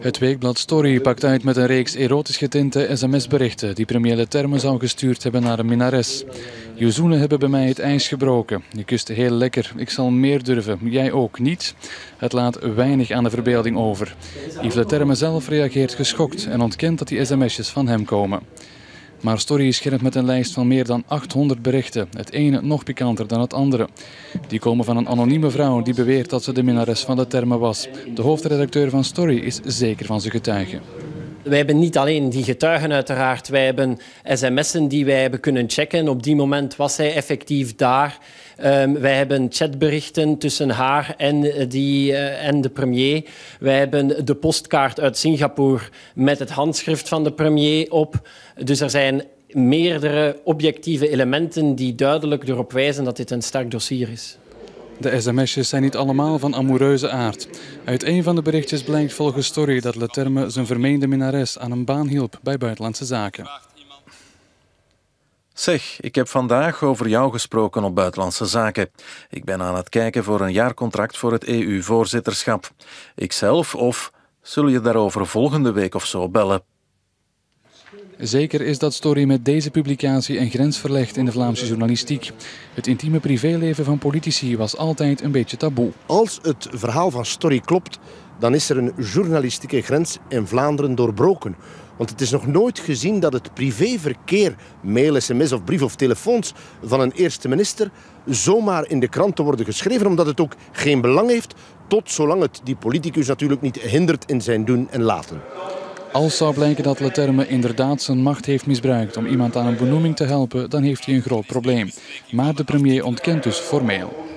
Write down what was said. Het weekblad Story pakt uit met een reeks erotisch getinte sms-berichten die premier Leterme zou gestuurd hebben naar een minnares. Je zoenen hebben bij mij het ijs gebroken. Je kust heel lekker. Ik zal meer durven. Jij ook niet. Het laat weinig aan de verbeelding over. Yves Leterme zelf reageert geschokt en ontkent dat die sms'jes van hem komen. Maar Story schermt met een lijst van meer dan 800 berichten, het ene nog pikanter dan het andere. Die komen van een anonieme vrouw die beweert dat ze de minnares van Leterme was. De hoofdredacteur van Story is zeker van zijn getuigen. Wij hebben niet alleen die getuigen uiteraard, wij hebben sms'en die wij hebben kunnen checken. Op die moment was hij effectief daar. Wij hebben chatberichten tussen haar en de premier. Wij hebben de postkaart uit Singapore met het handschrift van de premier op. Dus er zijn meerdere objectieve elementen die duidelijk erop wijzen dat dit een sterk dossier is. De sms'jes zijn niet allemaal van amoureuze aard. Uit een van de berichtjes blijkt volgens Story dat Leterme zijn vermeende minnares aan een baan hielp bij Buitenlandse Zaken. Zeg, ik heb vandaag over jou gesproken op Buitenlandse Zaken. Ik ben aan het kijken voor een jaarcontract voor het EU-voorzitterschap. Ikzelf of zullen je daarover volgende week of zo bellen? Zeker is dat Story met deze publicatie een grens verlegt in de Vlaamse journalistiek. Het intieme privéleven van politici was altijd een beetje taboe. Als het verhaal van Story klopt, dan is er een journalistieke grens in Vlaanderen doorbroken. Want het is nog nooit gezien dat het privéverkeer, mail, sms of brief of telefoons van een eerste minister zomaar in de kranten worden geschreven, omdat het ook geen belang heeft, tot zolang het die politicus natuurlijk niet hindert in zijn doen en laten. Als zou blijken dat Leterme inderdaad zijn macht heeft misbruikt om iemand aan een benoeming te helpen, dan heeft hij een groot probleem. Maar de premier ontkent dus formeel.